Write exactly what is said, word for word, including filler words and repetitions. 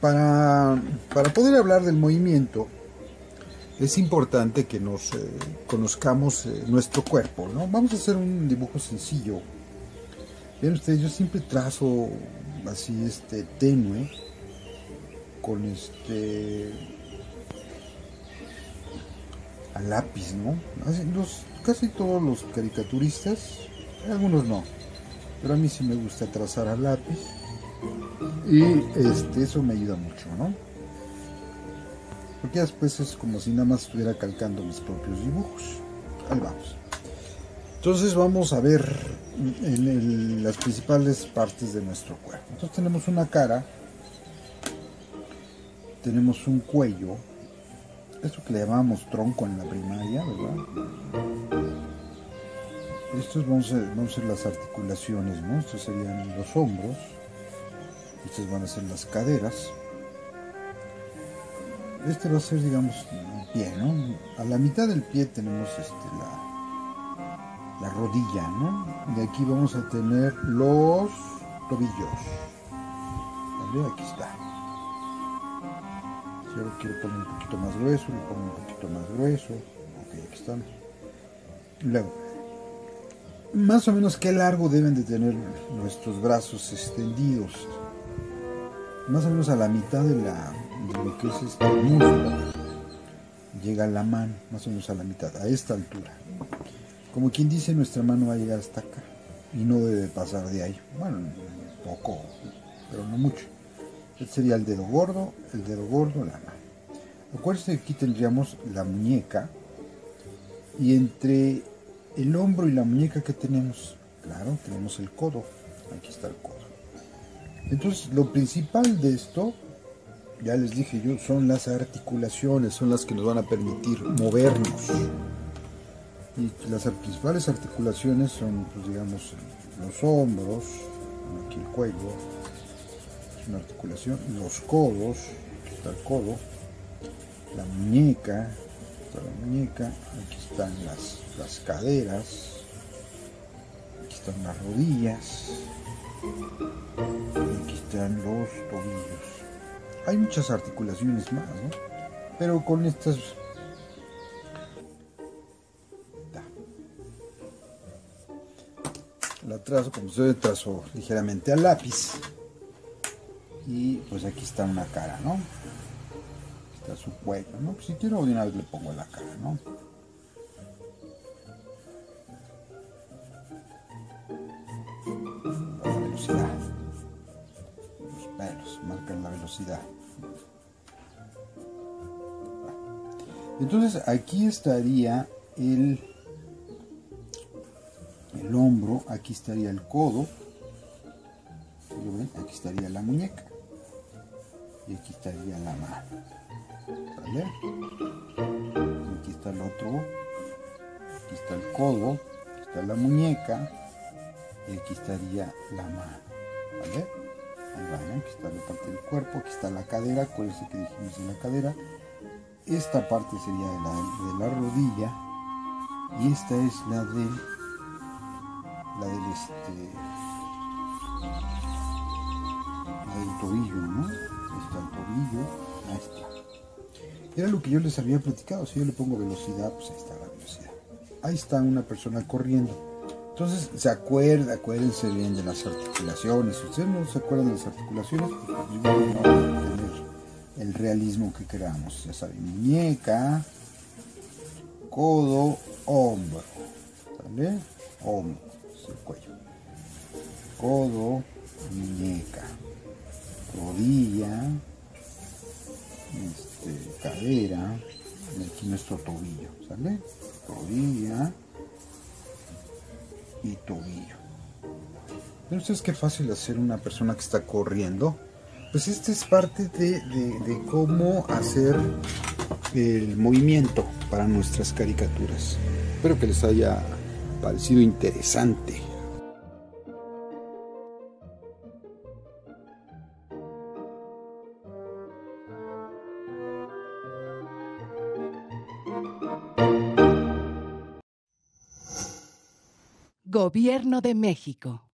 Para, para poder hablar del movimiento es importante que nos eh, conozcamos eh, nuestro cuerpo, ¿no? Vamos a hacer un dibujo sencillo. Bien, ustedes, yo siempre trazo así este tenue con este a lápiz, ¿no? Los, casi todos los caricaturistas, algunos no, pero a mí sí me gusta trazar a lápiz. Y este, eso me ayuda mucho, ¿no? Porque después es como si nada más estuviera calcando mis propios dibujos. Ahí vamos. Entonces vamos a ver en el, las principales partes de nuestro cuerpo. Entonces tenemos una cara, tenemos un cuello, esto que le llamábamos tronco en la primaria, ¿verdad? Estos vamos a, vamos a hacer las articulaciones, ¿no? Estos serían los hombros. Estas van a ser las caderas. Este va a ser, digamos, el pie, ¿no? A la mitad del pie tenemos este, la, la rodilla, ¿no? De aquí vamos a tener los tobillos. ¿Vale? Aquí está. Si ahora quiero poner un poquito más grueso, le pongo un poquito más grueso. Ok, aquí están. Luego, más o menos qué largo deben de tener nuestros brazos extendidos. Más o menos a la mitad de, la, de lo que es este músculo llega la mano, más o menos a la mitad, a esta altura. Como quien dice, nuestra mano va a llegar hasta acá y no debe pasar de ahí. Bueno, poco, pero no mucho. Este sería el dedo gordo, el dedo gordo, la mano. Acuérdense que aquí tendríamos la muñeca, y entre el hombro y la muñeca, que tenemos? Claro, tenemos el codo. Aquí está el codo. Entonces, lo principal de esto, ya les dije yo, son las articulaciones, son las que nos van a permitir movernos. Y las principales articulaciones son, pues, digamos, los hombros, aquí el cuello, es una articulación, los codos, aquí está el codo, la muñeca, aquí está la muñeca, aquí están las, las caderas, aquí están las rodillas. Aquí están los tobillos. Hay muchas articulaciones más, ¿no? Pero con estas la trazo, como se ve, trazo ligeramente al lápiz. Y pues aquí está una cara, ¿no? Está su cuello, ¿no? Pues si quiero, de una vez le pongo la cara, ¿no? Los pelos marcan la velocidad. Entonces aquí estaría el, el hombro, aquí estaría el codo, ¿lo ven? Aquí estaría la muñeca y aquí estaría la mano, ¿vale? Aquí está el otro, aquí está el codo, aquí está la muñeca. Y aquí estaría la mano, ¿vale? Ahí va, ¿no? Aquí está la parte del cuerpo, aquí está la cadera, acuérdense que dijimos en la cadera. Esta parte sería de la, de la rodilla, y esta es la de la del este la del tobillo, ¿no? Ahí está el tobillo, ahí está. Era lo que yo les había platicado, si yo le pongo velocidad, pues ahí está la velocidad. Ahí está una persona corriendo. Entonces, se acuerda, acuérdense bien de las articulaciones. Si ustedes no se acuerdan de las articulaciones, pues no van a tener el realismo que queramos. Ya saben, muñeca, codo, hombro, ¿vale? Hombro, es el cuello. Codo, muñeca, rodilla, este, cadera, y aquí nuestro tobillo, ¿sale? Rodilla y tobillo. ¿Ven ustedes qué fácil hacer una persona que está corriendo? Pues esta es parte de, de, de cómo hacer el movimiento para nuestras caricaturas. Espero que les haya parecido interesante. Gobierno de México.